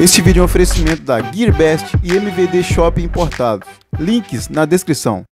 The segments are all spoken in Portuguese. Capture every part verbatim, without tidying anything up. Este vídeo é um oferecimento da Gearbest e M V D Shop Importado. Links na descrição.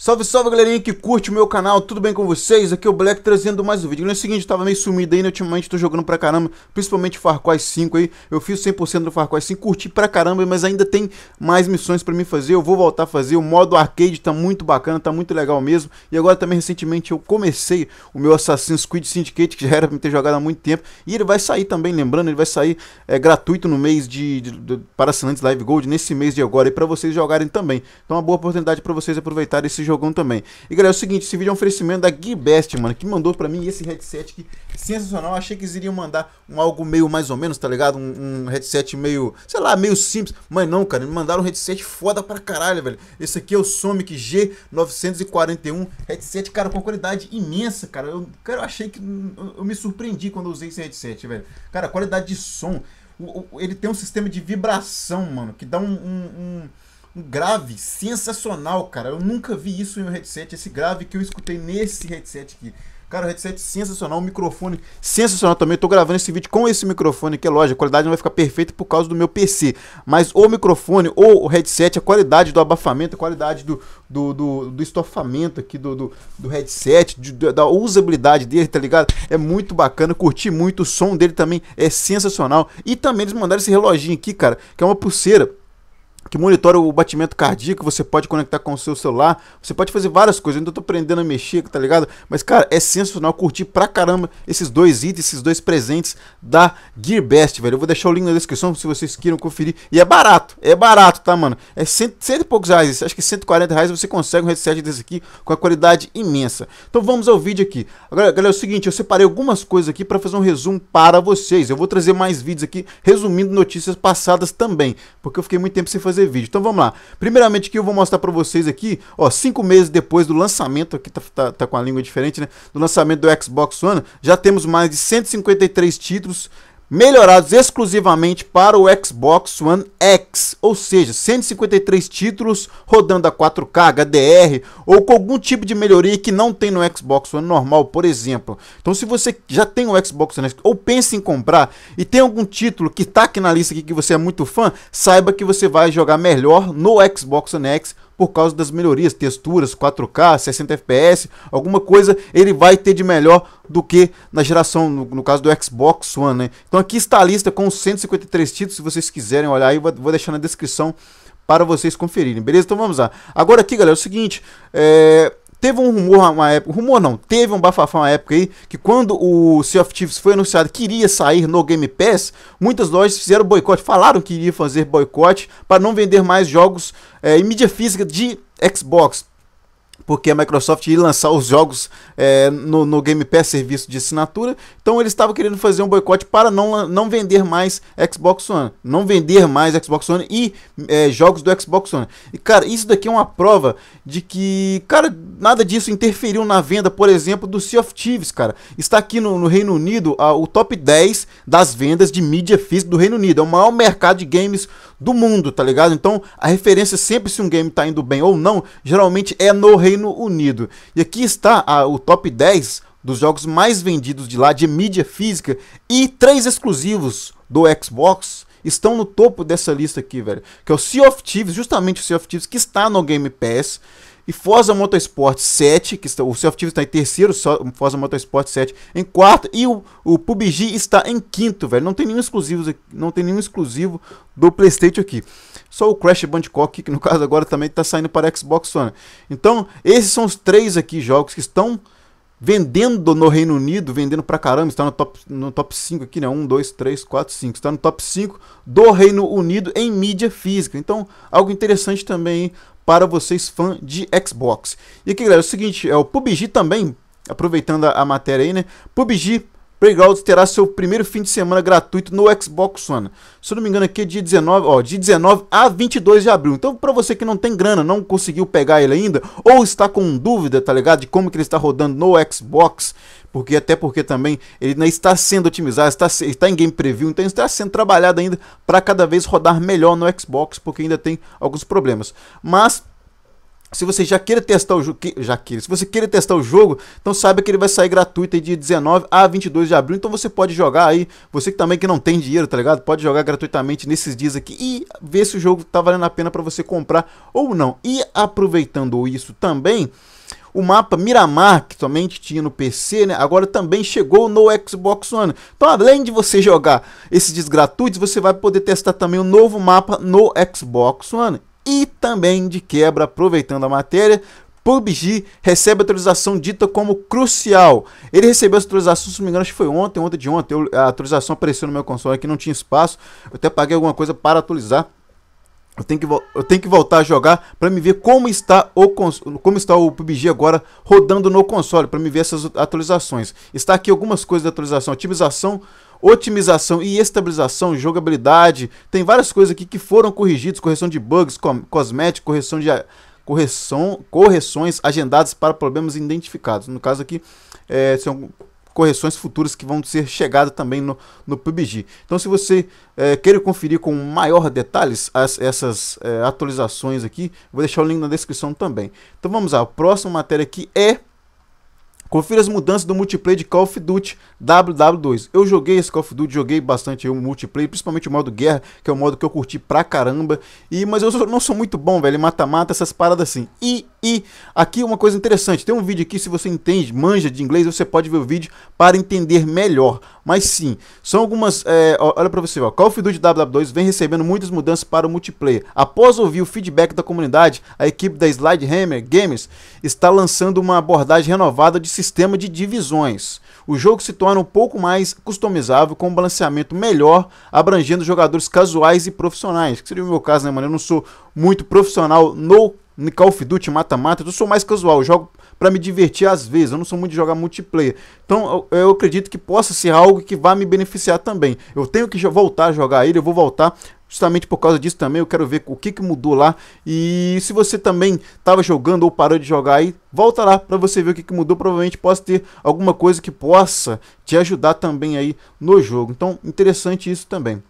Salve, salve galerinha que curte o meu canal, tudo bem com vocês? Aqui é o Black trazendo mais um vídeo. No seguinte, eu tava meio sumido aí, né? Ultimamente tô jogando pra caramba, principalmente Far Cry cinco aí. Eu fiz cem por cento do Far Cry cinco, curti pra caramba, mas ainda tem mais missões pra mim fazer. Eu vou voltar a fazer, o modo arcade tá muito bacana, tá muito legal mesmo. E agora também recentemente eu comecei o meu Assassin's Creed Syndicate, que já era pra me ter jogado há muito tempo. E ele vai sair também, lembrando, ele vai sair é, gratuito no mês de, de, de para assinantes Live Gold, nesse mês de agora, e pra vocês jogarem também. Então é uma boa oportunidade pra vocês aproveitarem esse jogo também. E galera, é o seguinte, esse vídeo é um oferecimento da Gearbest, mano, que mandou pra mim esse headset que sensacional. Eu achei que eles iriam mandar um algo meio mais ou menos, tá ligado? Um, um headset meio, sei lá, meio simples, mas não, cara, me mandaram um headset foda pra caralho, velho. Esse aqui é o SOMIC G nove quatro um, headset, cara, com qualidade imensa, cara. Eu, cara, eu achei que, eu, eu me surpreendi quando eu usei esse headset, velho. Cara, a qualidade de som, o, o, ele tem um sistema de vibração, mano, que dá um... um, um Um grave sensacional, cara. Eu nunca vi isso em um headset, esse grave que eu escutei nesse headset aqui. Cara, o headset sensacional, o microfone sensacional também. Eu tô gravando esse vídeo com esse microfone aqui, é lógico, a qualidade não vai ficar perfeita por causa do meu P C. Mas o microfone ou o headset, a qualidade do abafamento, a qualidade do, do, do, do estofamento aqui do, do, do headset, de, da usabilidade dele, tá ligado? É muito bacana, curti muito, o som dele também é sensacional. E também eles mandaram esse reloginho aqui, cara, que é uma pulseira que monitora o batimento cardíaco, você pode conectar com o seu celular, você pode fazer várias coisas. Eu ainda tô aprendendo a mexer, tá ligado? Mas, cara, é sensacional, curti pra caramba esses dois itens, esses dois presentes da Gearbest, velho. Eu vou deixar o link na descrição se vocês queiram conferir. E é barato, é barato, tá, mano? É cento, cento e poucos reais, acho que cento e quarenta reais você consegue um headset desse aqui com a qualidade imensa. Então vamos ao vídeo aqui. Agora, galera, é o seguinte, eu separei algumas coisas aqui pra fazer um resumo para vocês. Eu vou trazer mais vídeos aqui, resumindo notícias passadas também, porque eu fiquei muito tempo sem fazer fazer vídeo. Então vamos lá. Primeiramente que eu vou mostrar para vocês aqui, ó, cinco meses depois do lançamento, aqui tá, tá, tá com a língua diferente, né? Do lançamento do Xbox One, já temos mais de cento e cinquenta e três títulos melhorados exclusivamente para o Xbox One X, ou seja, cento e cinquenta e três títulos rodando a quatro K, H D R, ou com algum tipo de melhoria que não tem no Xbox One normal, por exemplo. Então se você já tem o Xbox One X, ou pensa em comprar, e tem algum título que está aqui na lista aqui que você é muito fã, saiba que você vai jogar melhor no Xbox One X, por causa das melhorias, texturas, quatro K, sessenta F P S, alguma coisa ele vai ter de melhor do que na geração, no, no caso do Xbox One, né? Então aqui está a lista com cento e cinquenta e três títulos, se vocês quiserem olhar aí, vou, vou deixar na descrição para vocês conferirem, beleza? Então vamos lá. Agora aqui, galera, é o seguinte, é... teve um rumor, uma época, rumor não, teve um bafafá uma época aí, que quando o Sea of Thieves foi anunciado que iria sair no Game Pass, muitas lojas fizeram boicote, falaram que iria fazer boicote para não vender mais jogos é, em mídia física de Xbox, porque a Microsoft ia lançar os jogos é, no, no Game Pass, serviço de assinatura. Então eles estavam querendo fazer um boicote para não, não vender mais Xbox One, não vender mais Xbox One e é, jogos do Xbox One. E cara, isso daqui é uma prova de que, cara, nada disso interferiu na venda, por exemplo, do Sea of Thieves, cara. Está aqui no, no Reino Unido a, o top dez das vendas de mídia física do Reino Unido, é o maior mercado de games do mundo, tá ligado? Então a referência sempre se um game tá indo bem ou não, geralmente é no Reino Unido. E aqui está a, o top dez dos jogos mais vendidos de lá, de mídia física, e três exclusivos do Xbox estão no topo dessa lista aqui, velho. Que é o Sea of Thieves, justamente o Sea of Thieves que está no Game Pass, e Forza Motorsport sete, que está, o Sea of Thieves está em terceiro, o Forza Motorsport sete em quarto, e o, o P U B G está em quinto, velho. Não tem nenhum exclusivo, não tem nenhum exclusivo do PlayStation aqui. Só o Crash Bandicoot, que no caso agora também está saindo para Xbox One. Então, esses são os três aqui jogos que estão vendendo no Reino Unido, vendendo pra caramba, está no top, no top cinco aqui, né? um, dois, três, quatro, cinco. Está no top cinco do Reino Unido em mídia física. Então, algo interessante também, hein, para vocês fã de Xbox. E aqui, galera, é o seguinte, é o P U B G também, aproveitando a, a matéria aí, né? P U B G Playgrounds terá seu primeiro fim de semana gratuito no Xbox One. Se eu não me engano aqui é dia dezenove, ó, de dezenove a vinte e dois de abril. Então para você que não tem grana, não conseguiu pegar ele ainda, ou está com dúvida, tá ligado? De como que ele está rodando no Xbox, porque até porque também ele ainda está sendo otimizado, está, está em game preview, então está sendo trabalhado ainda para cada vez rodar melhor no Xbox, porque ainda tem alguns problemas. Mas Se você já queira testar o jogo, que, já queira, se você queira testar o jogo, então saiba que ele vai sair gratuito aí de dezenove a vinte e dois de abril, então você pode jogar aí, você que também que não tem dinheiro, tá ligado? Pode jogar gratuitamente nesses dias aqui e ver se o jogo tá valendo a pena para você comprar ou não. E aproveitando isso também, o mapa Miramar, que somente tinha no P C, né, agora também chegou no Xbox One. Então, além de você jogar esses dias gratuitos, você vai poder testar também o novo mapa no Xbox One. E também, de quebra, aproveitando a matéria, P U B G recebe atualização dita como crucial. Ele recebeu essa atualização, se não me engano, acho que foi ontem, ontem de ontem. Eu, a atualização apareceu no meu console aqui, não tinha espaço. Eu até paguei alguma coisa para atualizar. Eu tenho que, eu tenho que voltar a jogar para me ver como está o como está o P U B G agora rodando no console, para me ver essas atualizações. Está aqui algumas coisas da atualização, otimização, otimização e estabilização, jogabilidade. Tem várias coisas aqui que foram corrigidas, correção de bugs, cosméticos, correção de correção, correções agendadas para problemas identificados. No caso aqui, é, são correções futuras que vão ser chegadas também no, no P U B G. Então, se você é, quer conferir com maior detalhes as, essas é, atualizações aqui, vou deixar o link na descrição também. Então, vamos lá. A próxima matéria aqui é: confira as mudanças do multiplayer de Call of Duty W W dois. Eu joguei esse Call of Duty, joguei bastante o multiplayer, principalmente o modo guerra, que é o modo que eu curti pra caramba. E, mas eu sou, não sou muito bom, velho, mata-mata, essas paradas assim. E... E aqui uma coisa interessante, tem um vídeo aqui, se você entende, manja de inglês, você pode ver o vídeo para entender melhor. Mas sim, são algumas, é, olha para você, ó, Call of Duty W W dois vem recebendo muitas mudanças para o multiplayer. Após ouvir o feedback da comunidade, a equipe da Sledgehammer Games está lançando uma abordagem renovada de sistema de divisões. O jogo se torna um pouco mais customizável, com um balanceamento melhor, abrangendo jogadores casuais e profissionais. Que seria o meu caso, né, mano? Eu não sou muito profissional no No Call of Duty mata-mata, eu sou mais casual, eu jogo pra me divertir às vezes, eu não sou muito de jogar multiplayer. Então eu, eu acredito que possa ser algo que vá me beneficiar também. Eu tenho que voltar a jogar ele, eu vou voltar justamente por causa disso também. Eu quero ver o que, que mudou lá. E se você também estava jogando ou parou de jogar aí, volta lá para você ver o que, que mudou. Provavelmente possa ter alguma coisa que possa te ajudar também aí no jogo. Então interessante isso também.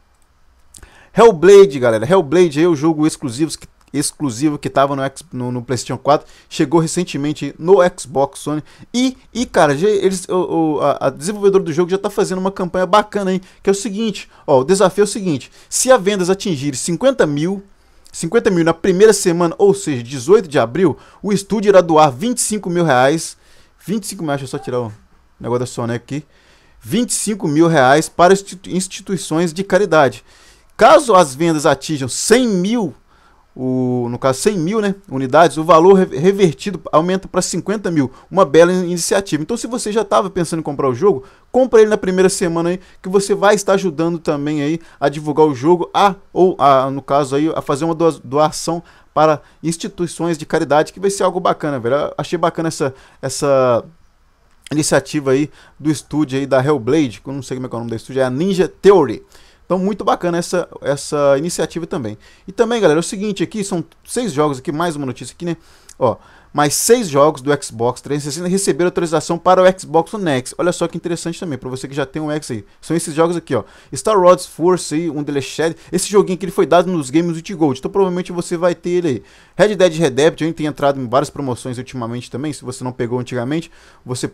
Hellblade, galera, Hellblade é o jogo exclusivo que exclusivo que estava no, no, no PlayStation quatro, chegou recentemente no Xbox One. E, e cara, já, eles, o, o, a, a desenvolvedora do jogo já está fazendo uma campanha bacana, hein, que é o seguinte, ó, o desafio é o seguinte: se as vendas atingirem cinquenta mil na primeira semana, ou seja, dezoito de abril, o estúdio irá doar vinte e cinco mil reais, vinte e cinco mil reais, deixa eu só tirar o negócio da Soneca aqui, vinte e cinco mil reais para instituições de caridade. Caso as vendas atinjam cem mil, O, no caso cem mil, né, unidades, o valor revertido aumenta para cinquenta mil. Uma bela iniciativa. Então, se você já estava pensando em comprar o jogo, compra ele na primeira semana aí, que você vai estar ajudando também aí a divulgar o jogo, a, ou a, no caso aí, a fazer uma doação para instituições de caridade, que vai ser algo bacana, velho. Eu achei bacana essa, essa iniciativa aí do estúdio aí da Hellblade, que eu não sei como é, que é o nome do estúdio, é a Ninja Theory. Então, muito bacana essa, essa iniciativa também. E também, galera, é o seguinte aqui, são seis jogos aqui, mais uma notícia aqui, né? Ó, mais seis jogos do Xbox trezentos e sessenta receberam atualização para o Xbox One X. Olha só que interessante também, para você que já tem um X aí. São esses jogos aqui, ó. Star Wars Force aí, um Deleshed. Esse joguinho aqui, ele foi dado nos games do Gold, então provavelmente você vai ter ele aí. Red Dead Redemption, ele tem entrado em várias promoções ultimamente também. Se você não pegou antigamente, você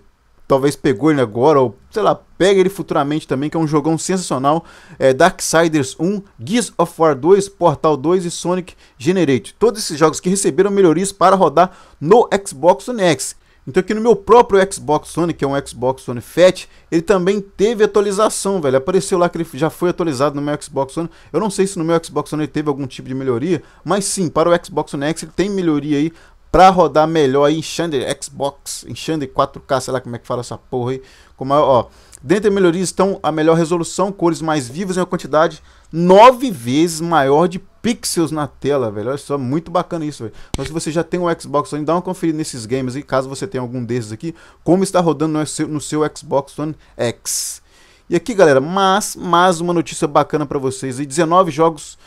talvez pegou ele agora, ou sei lá, pega ele futuramente também, que é um jogão sensacional. É, Darksiders um, Gears of War dois, Portal dois e SOMIC G nove quatro um. Todos esses jogos que receberam melhorias para rodar no Xbox One X. Então aqui no meu próprio Xbox One, que é um Xbox One Fat, ele também teve atualização, velho. Apareceu lá que ele já foi atualizado no meu Xbox One. Eu não sei se no meu Xbox One ele teve algum tipo de melhoria, mas sim, para o Xbox One X ele tem melhoria aí, pra rodar melhor aí em Xander, Xbox, em Xander quatro K, sei lá como é que fala essa porra aí. Como, ó, dentre as melhorias estão a melhor resolução, cores mais vivas e uma quantidade nove vezes maior de pixels na tela, velho. Olha só, muito bacana isso, velho. Então, se você já tem um Xbox One, dá uma conferida nesses games aí, caso você tenha algum desses aqui, como está rodando no seu, no seu Xbox One X. E aqui, galera, mas, mais uma notícia bacana pra vocês aí, dezenove jogos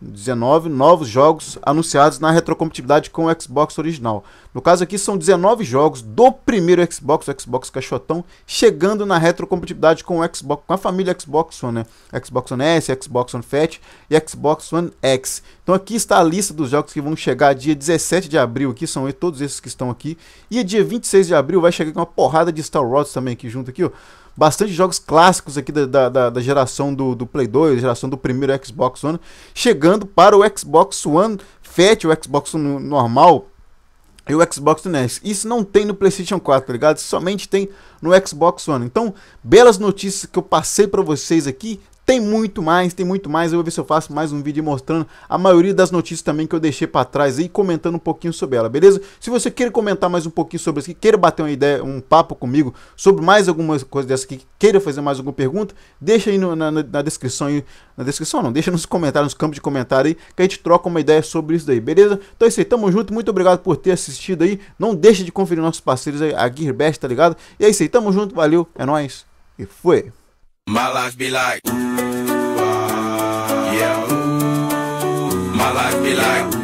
dezenove novos jogos anunciados na retrocompatibilidade com o Xbox original. No caso aqui são dezenove jogos do primeiro Xbox, o Xbox Caixotão, chegando na retrocompatibilidade com o Xbox, com a família Xbox One, né? Xbox One S, Xbox One Fat e Xbox One X. Então aqui está a lista dos jogos que vão chegar dia dezessete de abril, aqui são todos esses que estão aqui. E dia vinte e seis de abril vai chegar com uma porrada de Star Wars também aqui junto aqui, ó. Bastante jogos clássicos aqui da, da, da, da geração do, do Play dois, geração do primeiro Xbox One, chegando para o Xbox One Fat, o Xbox One normal e o Xbox One S. Isso não tem no PlayStation quatro, tá ligado? Somente tem no Xbox One. Então, belas notícias que eu passei para vocês aqui. Tem muito mais, tem muito mais, eu vou ver se eu faço mais um vídeo mostrando a maioria das notícias também que eu deixei para trás aí, comentando um pouquinho sobre ela, beleza? Se você quer comentar mais um pouquinho sobre isso, queira bater uma ideia, um papo comigo sobre mais alguma coisa dessa aqui, queira fazer mais alguma pergunta, deixa aí no, na, na descrição aí, na descrição não, deixa nos comentários, nos campos de comentário aí, que a gente troca uma ideia sobre isso daí, beleza? Então é isso aí, tamo junto, muito obrigado por ter assistido aí, não deixa de conferir nossos parceiros aí, a Gearbest, tá ligado? E é isso aí, tamo junto, valeu, é nóis, e foi! My life be like, ooh, ah, yeah, ooh, my life be like.